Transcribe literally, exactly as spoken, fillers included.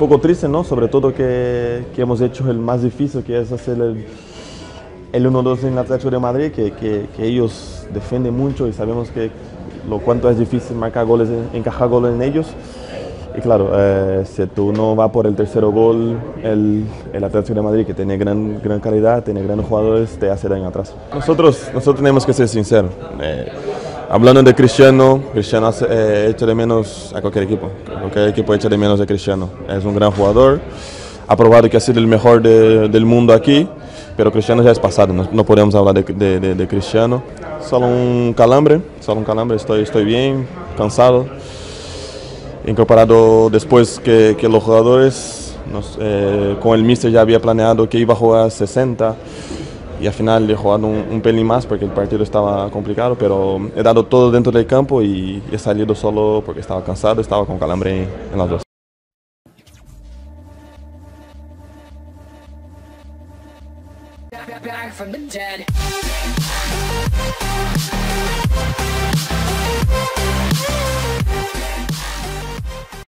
un poco triste, ¿no? Sobre todo que, que hemos hecho el más difícil, que es hacer el, el uno dos en el Atlético de Madrid, que, que, que ellos defienden mucho y sabemos que lo cuánto es difícil marcar goles, encajar goles en ellos. Y claro, eh, si tú no vas por el tercero gol, el, el Atlético de Madrid, que tiene gran, gran calidad, tiene grandes jugadores, te hace daño atrás. Nosotros, nosotros tenemos que ser sinceros. Eh, hablando de Cristiano, Cristiano eh, echa de menos a cualquier equipo. Cualquier equipo echa de menos a Cristiano. Es un gran jugador, ha probado que ha sido el mejor de, del mundo aquí, pero Cristiano ya es pasado, no, no podemos hablar de, de, de, de Cristiano. Solo un calambre, solo un calambre, estoy, estoy bien, cansado. En comparado después que, que los jugadores, nos, eh, con el míster ya había planeado que iba a jugar sesenta y al final le he jugado un, un pelín más porque el partido estaba complicado, pero he dado todo dentro del campo y he salido solo porque estaba cansado, estaba con calambre en las dos. Back from the dead.